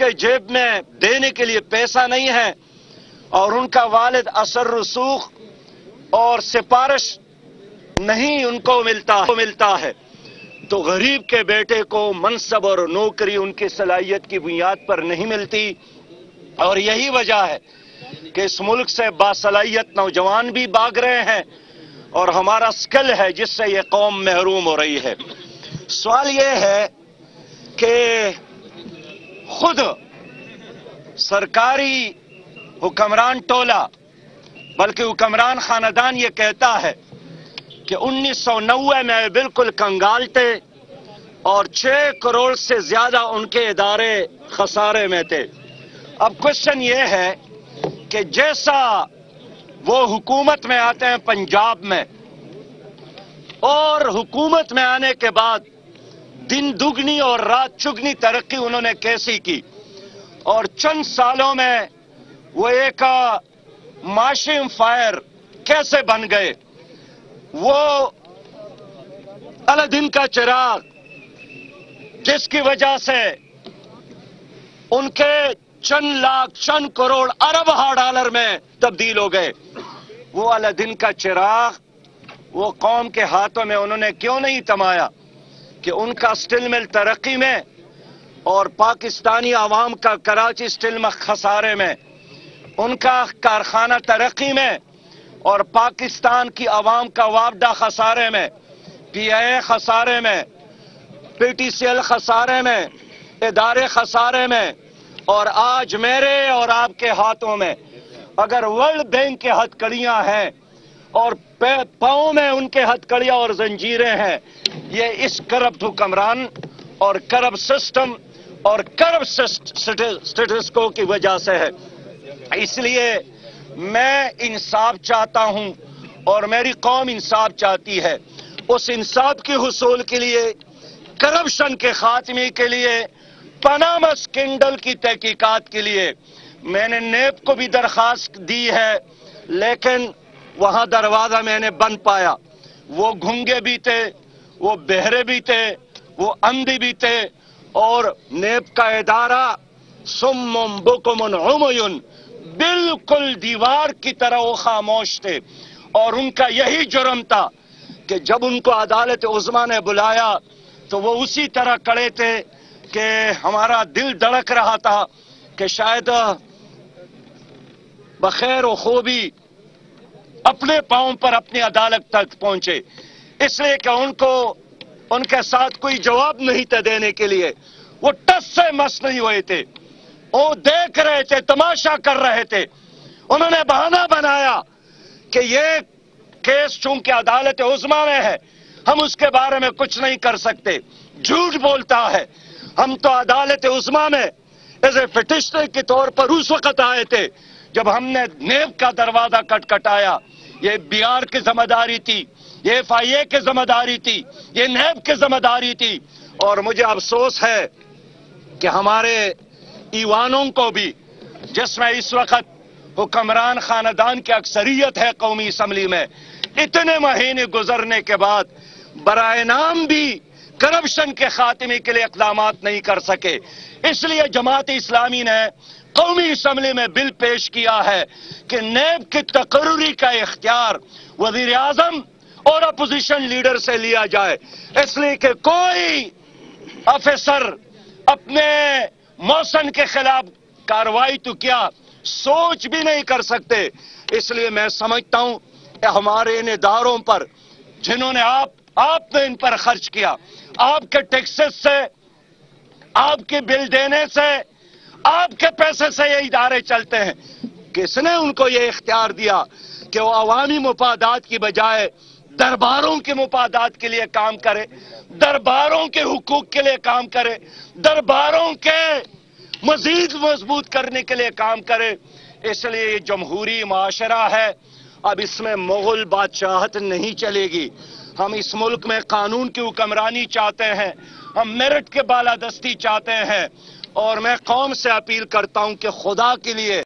जिसके जेब में देने के लिए पैसा नहीं है, और उनका वालिद असर रसूख और सिफारिश नहीं उनको मिलता है, तो गरीब के बेटे को मनसब और नौकरी उनकी सलाहियत की बुनियाद पर नहीं मिलती। और यही वजह है कि इस मुल्क से बासलाहियत नौजवान भी भाग रहे हैं और हमारा स्किल है जिससे ये कौम महरूम हो रही है। सवाल ये है कि खुद सरकारी हुक्मरान टोला बल्कि हुक्मरान खानदान ये कहता है कि 1990 में बिल्कुल कंगाल थे और 6 करोड़ से ज्यादा उनके इदारे खसारे में थे। अब क्वेश्चन ये है कि जैसा वो हुकूमत में आते हैं पंजाब में, और हुकूमत में आने के बाद दिन दुगनी और रात चुगनी तरक्की उन्होंने कैसी की, और चंद सालों में वो एक माशी फायर कैसे बन गए, वो अलादीन का चिराग जिसकी वजह से उनके चंद लाख चंद करोड़ अरब डॉलर में तब्दील हो गए। वो अलादीन का चिराग वो कौम के हाथों में उन्होंने क्यों नहीं थमाया कि उनका स्टील मिल तरक्की में और पाकिस्तानी आवाम का कराची स्टील मिल खसारे में, उनका कारखाना तरक्की में और पाकिस्तान की आवाम का वापडा खसारे में, पीआईए खसारे में, पीटीसीएल खसारे में, इदारे खसारे में, और आज मेरे और आपके हाथों में। अगर वर्ल्ड बैंक के हथकड़ियां हैं और पाँव में उनके हथकड़ियां और जंजीरें हैं, ये इस करप्ट हुक्मरान और करप्ट सिस्टम और करप्ट स्टेटस को की वजह से है। इसलिए मैं इंसाफ चाहता हूं और मेरी कौम इंसाफ चाहती है। उस इंसाफ के हुसूल के लिए, करप्शन के खात्मे के लिए, पनामा स्कैंडल की तहकीकात के लिए मैंने नेब को भी दरखास्त दी है, लेकिन वहां दरवाजा मैंने बंद पाया। वो गूंगे भी थे, वो बहरे भी थे, वो अंधे भी थे, और नेब का इदारा सुम्मुम बुकुमुन उमयुन, बिल्कुल दीवार की तरह वो खामोश थे। और उनका यही जुर्म था कि जब उनको अदालत उज़्मा ने बुलाया तो वो उसी तरह खड़े थे कि हमारा दिल धड़क रहा था कि शायद बखैर व खूबी अपने पांव पर अपनी अदालत तक पहुंचे, इसलिए कि उनको उनके साथ कोई जवाब नहीं था देने के लिए। वो टस से मस नहीं हुए थे, वो देख रहे थे, तमाशा कर रहे थे। उन्होंने बहाना बनाया कि ये केस चूंकि अदालत उज़्मा में है, हम उसके बारे में कुछ नहीं कर सकते। झूठ बोलता है। हम तो अदालत उज़्मा में एज ए पिटिशनर के तौर पर उस वक्त आए थे जब हमने नेब का दरवाजा कटकटाया। ये बिहार की जिम्मेदारी थी, ये एफआईए की जिम्मेदारी थी, ये नेब की जिम्मेदारी थी। और मुझे अफसोस है कि हमारे ईवानों को भी, जिसमें इस वक्त हुक्मरान खानदान की अक्सरियत है कौमी असम्बली में, इतने महीने गुजरने के बाद बराए नाम भी करप्शन के खात्मे के लिए इकदाम नहीं कर सके। इसलिए जमात इस्लामी ने कौमी असम्बली में बिल पेश किया है कि नेब की तकर्री का इख्तियार वजीर आजम और अपोजिशन लीडर से लिया जाए, इसलिए कि कोई अफसर अपने मौसन के खिलाफ कार्रवाई तो क्या सोच भी नहीं कर सकते। इसलिए मैं समझता हूं कि हमारे इन इदारों पर, जिन्होंने आपने इन पर खर्च किया, आपके टैक्सेस से, आपके बिल देने से, आपके पैसे से ये इदारे चलते हैं। किसने उनको ये इख्तियार दिया कि वो अवामी मुफादात की बजाय दरबारों के मुफादात के लिए काम करे, दरबारों के हुकूक के लिए काम करे, दरबारों के मजीद मजबूत करने के लिए काम करे। इसलिए जमहूरी माशरा है, अब इसमें मुगल बादशाहत नहीं चलेगी। हम इस मुल्क में कानून की हुक्मरानी चाहते हैं, हम मेरिट के बालादस्ती चाहते हैं। और मैं कौम से अपील करता हूं कि खुदा के लिए